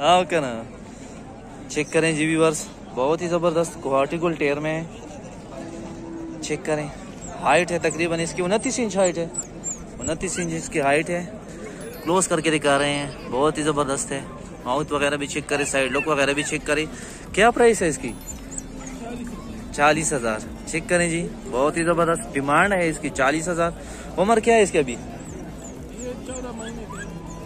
हाँ ओके ना, चेक करें जी व्यूअर्स, बहुत ही ज़बरदस्त कोहाटी गुलटेर में है। चेक करें, हाइट है तकरीबन इसकी 29 इंच हाइट है, 29 इंच इसकी हाइट है। क्लोज करके दिखा रहे हैं, बहुत ही ज़बरदस्त है। माउथ वगैरह भी चेक करें, साइड लुक वगैरह भी चेक करें। क्या प्राइस है इसकी? 40,000। चेक करें जी, बहुत ही ज़बरदस्त डिमांड है इसकी 40,000। उम्र क्या है इसकी अभी?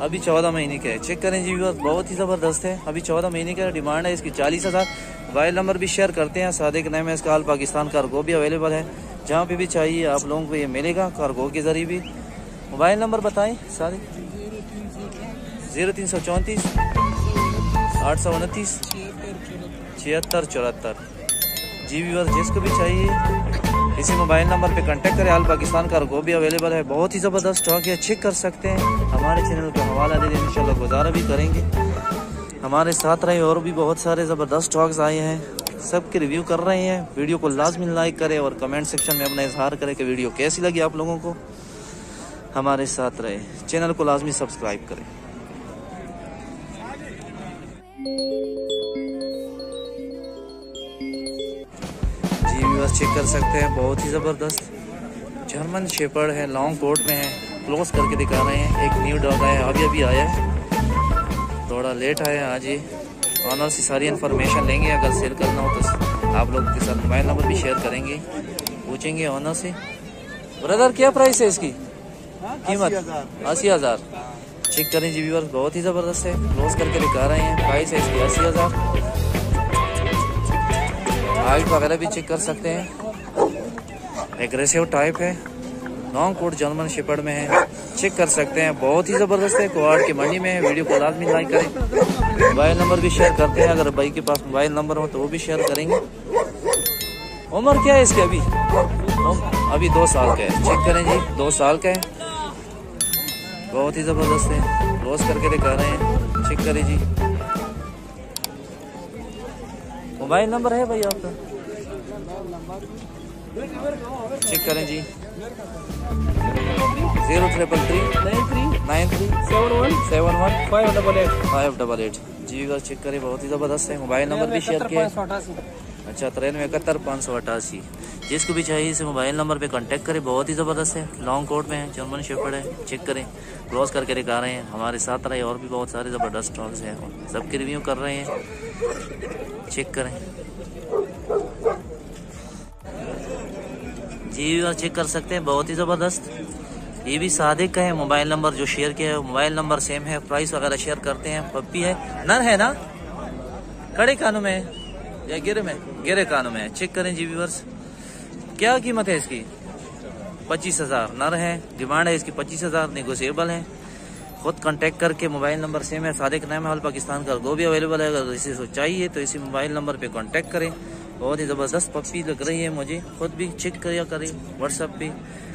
अभी 14 महीने का है। चेक करें जी व्यूअर्स, बहुत ही ज़बरदस्त है, अभी 14 महीने का डिमांड है इसकी 40,000। मोबाइल नंबर भी शेयर करते हैं, सादे के नाम है इसका। आल पाकिस्तान कार्गो भी अवेलेबल है, जहाँ पे भी चाहिए आप लोगों को ये मिलेगा, कार्गो के ज़रिए भी। मोबाइल नंबर बताएं सादे। 0334 829 76 74। जी व्यूअर्स, जिसको भी चाहिए इसी मोबाइल नंबर पे कांटेक्ट करें। आल पाकिस्तान कार्गो भी अवेलेबल है, बहुत ही ज़बरदस्त स्टॉक है, चेक कर सकते हैं। हमारे चैनल का हवाला दे दें, इंशाल्लाह गुजारा भी करेंगे। हमारे साथ रहे, और भी बहुत सारे ज़बरदस्त स्टॉक्स आए हैं, सब के रिव्यू कर रहे हैं। वीडियो को लाजमी लाइक करें और कमेंट सेक्शन में अपना इजहार करें कि वीडियो कैसी लगी आप लोगों को। हमारे साथ रहे, चैनल को लाजमी सब्सक्राइब करें। चेक कर सकते हैं, बहुत ही ज़बरदस्त जर्मन शेपर्ड है, लॉन्ग कोट में है। क्लोज करके दिखा रहे हैं, एक न्यू डॉग आया, अभी अभी आया है, थोड़ा लेट आया आज ही। ऑनर से सारी इन्फॉर्मेशन लेंगे, अगर सेल करना हो तो आप लोग के साथ मोबाइल नंबर भी शेयर करेंगे, पूछेंगे ऑनर से। ब्रदर क्या प्राइस है इसकी कीमत? 80,000। चेक करें जी व्यूअर्स, बहुत ही ज़बरदस्त है, क्लोज करके दिखा रहे हैं। प्राइस है इसकी 80,000। हाइट वगैरह भी चेक कर सकते हैं, एग्रेसिव टाइप है, लॉन्ग कोट जर्मन शेपर्ड में है। चेक कर सकते हैं, बहुत ही ज़बरदस्त है, कोहाट की मंडी में है। वीडियो को लाजमी लाइक करें, मोबाइल नंबर भी शेयर करते हैं, अगर भाई के पास मोबाइल नंबर हो तो वो भी शेयर करेंगे। उम्र क्या है इसके अभी? अभी 2 साल का है। चेक करें जी, 2 साल का है, बहुत ही ज़बरदस्त है, क्लोज करके दिखा रहे हैं। चेक करें जी, मोबाइल नंबर है भाई आपका? चेक करें जी, 033393171588। जी अगर चेक करें, बहुत ही ज़बरदस्त है, मोबाइल नंबर भी शेयर किया। अच्छा, 9371 588। जिसको भी चाहिए इसे मोबाइल नंबर पे कांटेक्ट करें, बहुत ही ज़बरदस्त है, लॉन्ग कोट में है, जर्मन शेपर्ड है। चेक करें, क्रॉस करके दिखा रहे हैं। हमारे साथ रहे, और भी बहुत सारे ज़बरदस्त स्टॉक्स हैं, सबके रिव्यू कर रहे हैं। चेक करें जी और चेक कर सकते हैं, बहुत ही ज़बरदस्त। ये भी सादिक का है, मोबाइल नंबर जो शेयर किया है मोबाइल नंबर सेम है। प्राइस वगैरह शेयर करते हैं। पप्पी है, नर है ना, कड़े कानों में है या गिरे में? गिरे कानों में है। चेक करें जी व्यूअर्स, क्या कीमत है इसकी? 25,000। नर है, डिमांड है इसकी 25,000, नेगोशिएबल है। खुद कांटेक्ट करके, मोबाइल नंबर सेम है, सादिक नाम है, ऑल पाकिस्तान का कार्गो भी अवेलेबल है। अगर इसी से चाहिए तो इसी मोबाइल नंबर पे कांटेक्ट करें। बहुत ही ज़बरदस्त पप्पी लग रही है मुझे, खुद भी चेक करें। व्हाट्सअप पे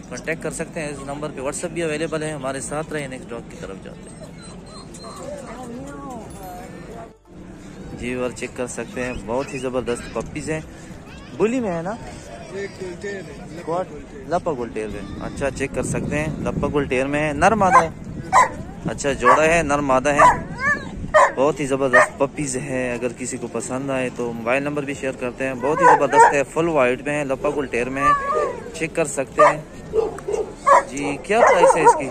कांटेक्ट कर सकते हैं, इस नंबर पे व्हाट्सअप भी अवेलेबल है। हमारे साथ रहे, नेक्स्ट डॉग की तरफ जाते हैं जी और चेक कर सकते हैं, बहुत ही ज़बरदस्त पप्पीज हैं। बुली में है ना, लप्पा गुलटेर में। अच्छा, चेक कर सकते हैं, लप्पा गुलटेर में है, नर मादा है। अच्छा, जोड़ा है, नर मादा है, बहुत ही ज़बरदस्त पपीज़ है। अगर किसी को पसंद आए तो मोबाइल नंबर भी शेयर करते हैं। बहुत ही ज़बरदस्त है, फुल वाइट में है, लप्पा गुलटेर में है। चेक कर सकते हैं जी, क्या प्राइस है इसकी?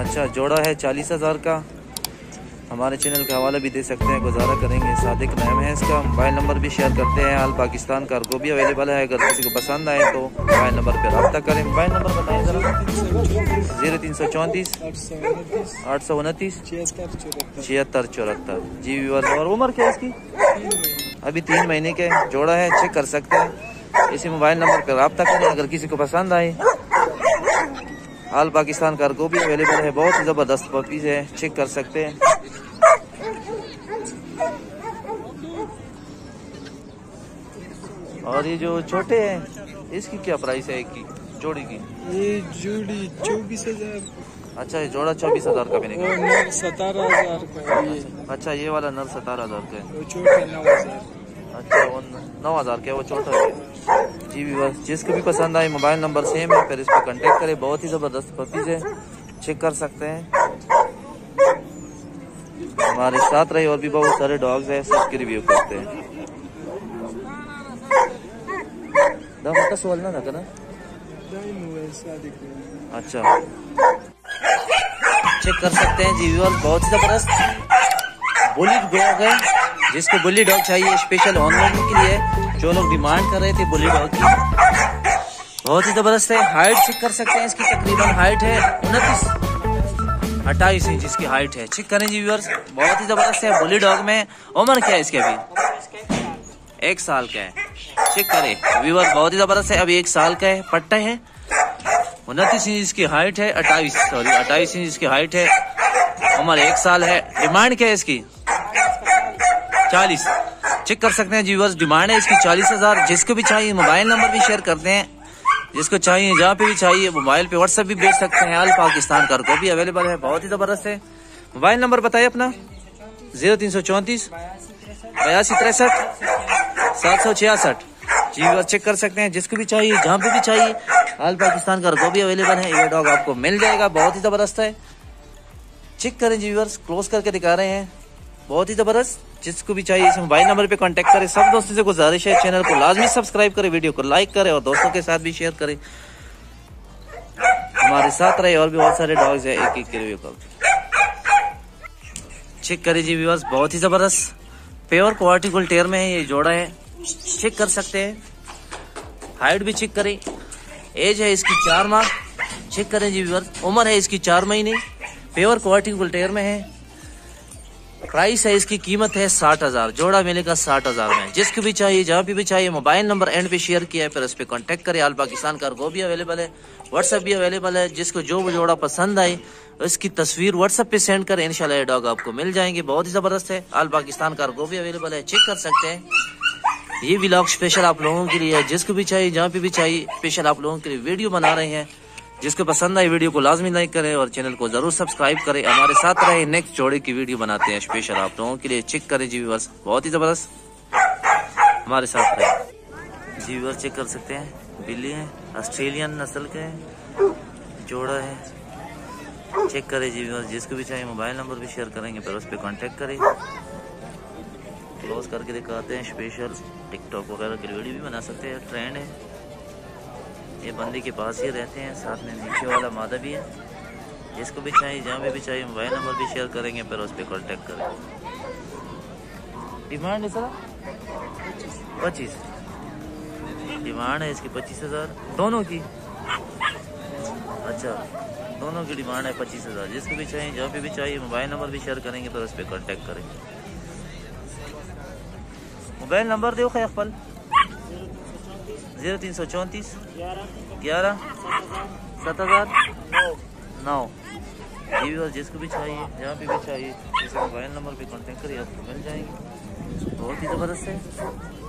अच्छा, जोड़ा है 40,000 का। हमारे चैनल का हवाला भी दे सकते हैं, गुजारा करेंगे। सादिक नाम है इसका, मोबाइल नंबर भी शेयर करते हैं। आल पाकिस्तान कार्गो भी अवेलेबल है, अगर किसी को पसंद आए तो मोबाइल नंबर पर रब्ता करें। मोबाइल नंबर बताएं जरा। 0334 829 76 74। जी व्यूअर्स, और उम्र क्या है इसकी? अभी 3 महीने के, जोड़ा है। चेक कर सकते हैं, इसी मोबाइल नंबर पर रब्ता करें अगर किसी को पसंद आए। आल पाकिस्तान कार्गो भी अवेलेबल है, बहुत ही ज़बरदस्त पपीज़ है। चेक कर सकते हैं और ये जो छोटे हैं, इसकी क्या प्राइस है? एक की जोड़ी की ये जोड़ी 24,000। अच्छा, ये जोड़ा 24,000 का मिलेगा, नर 17,000 का ये। अच्छा, ये वाला नर 17,000 का है, वो छोटा 9,000। अच्छा, वो 9,000 के, वो छोटा है। जी व्यूअर्स, जिसको भी पसंद आए मोबाइल नंबर सेम है, फिर इस पर कांटेक्ट करें। बहुत ही ज़बरदस्त पपीज़ है, चेक कर सकते हैं। हमारे साथ रहे और भी बहुत सारे डॉग्स हैं, सबके रिव्यू करते हैं। ना था ना अच्छा चेक कर सकते हैं जी, बहुत जबरदस्त बुली डॉग है जिसको बुली डॉग चाहिए स्पेशल ऑनलाइन के लिए, जो लोग डिमांड कर रहे थे बुली डॉग की। बहुत ही जबरदस्त है, हाइट चेक कर सकते हैं इसकी, तकरीबन हाइट है 28 इंच इसकी हाइट है। चेक करें जी व्यूअर्स, बहुत ही जबरदस्त है बुली डॉग में। उम्र क्या है इसके? अभी 1 साल का है। चेक करें व्यूअर्स, बहुत ही जबरदस्त है, अभी 1 साल का है। पट्टा है 29 इंच इसकी हाइट है, 28 इंच इसकी हाइट है, उम्र 1 साल है। डिमांड क्या है इसकी? 40। चेक कर सकते हैं जी व्यूअर्स, डिमांड है इसकी 40,000। जिसको भी चाहिए मोबाइल नंबर भी शेयर करते हैं, जिसको चाहिए जहाँ पे भी चाहिए मोबाइल पे व्हाट्सएप भी भेज सकते हैं। ऑल पाकिस्तान का रिकॉर्ड भी अवेलेबल है, बहुत ही जबरदस्त है। मोबाइल नंबर बताइए अपना, 0334 8263 766। जी व्यूअर्स चेक कर सकते हैं, जिसको भी चाहिए जहाँ पे भी चाहिए ऑल पाकिस्तान का रिकॉर्ड भी अवेलेबल है, ये डॉग आपको मिल जाएगा। बहुत ही जबरदस्त है। चेक करें जी व्यूअर्स, क्लोज करके दिखा रहे हैं, बहुत ही जबरदस्त। जिसको भी चाहिए इस मोबाइल नंबर पे कांटेक्ट करें। सब दोस्तों से गुजारिश है, चैनल को लाजमी सब्सक्राइब करें, वीडियो को लाइक करें और दोस्तों के साथ भी शेयर करें। हमारे साथ रहे और भी बहुत सारे डॉग्स हैं, एक एक रिव्यू कर। चेक करें जी व्यूअर्स, बहुत ही जबरदस्त प्योर कोहाटी गुलटेर में है ये जोड़ा है। चेक कर सकते हैं, हाइट भी चेक करें। एज है इसकी 4 माह। चेक करें जी व्यूअर्स, उम्र है इसकी 4 महीने। प्योर कोहाटी गुलटेर में है। प्राइस है इसकी, कीमत है 60,000। जोड़ा मिलेगा 60,000 में। जिसको भी चाहिए जहाँ भी चाहिए मोबाइल नंबर एंड पे शेयर किया है, फिर उस पर कॉन्टेक्ट करें। आल पाकिस्तान का वो भी अवेलेबल है, व्हाट्सएप भी अवेलेबल है। जिसको जो जोड़ा पसंद आए उसकी तस्वीर व्हाट्सएप पे सेंड करें, इंशाल्लाह ये डॉग आपको मिल जाएंगे। बहुत ही जबरदस्त है, आल पाकिस्तान का वो भी अवेलेबल है। चेक कर सकते हैं, ये व्लॉग स्पेशल आप लोगों के लिए है। जिसको भी चाहिए जहाँ पे भी चाहिए स्पेशल आप लोगों के लिए वीडियो बना रहे हैं। जिसको पसंद आए वीडियो को लाजमी लाइक करें और चैनल को जरूर सब्सक्राइब करें। हमारे साथ रहे, नेक्स्ट जोड़े की वीडियो बनाते हैं स्पेशल आप लोगों के लिए। चेक करें जी व्यूअर्स, बहुत ही जबरदस्त, हमारे साथ रहे जी व्यूअर्स। चेक कर सकते हैं, बिल्ली है, ऑस्ट्रेलियन नस्ल के जोड़ा है। चेक करें जी व्यूअर्स, जिसको भी चाहिए मोबाइल नंबर भी शेयर करेंगे, पर उस पर कॉन्टेक्ट करें। क्लोज करके दिखाते हैं, स्पेशल टिकटॉक वगैरह की वीडियो भी बना सकते हैं, ट्रेंड है। ये बंदी के पास ही रहते हैं, साथ में नीचे वाला मादा भी है। जिसको भी चाहिए जहाँ पे भी चाहिए मोबाइल नंबर भी शेयर करेंगे, पर उस पर कॉन्टेक्ट करेंगे। डिमांड है सर 25। डिमांड है इसकी 25,000 दोनों की। अच्छा, दोनों की डिमांड है 25,000। जिसको भी चाहिए जहाँ पे भी चाहिए मोबाइल नंबर भी शेयर करेंगे, पर उस पर कॉन्टेक्ट करेंगे। मोबाइल नंबर दो खैर पल, 0334 11 7009। जिसको भी चाहिए जहाँ पे भी चाहिए इस मोबाइल नंबर पे कांटेक्ट करिए, आपको मिल जाएंगे। बहुत ही ज़बरदस्त है।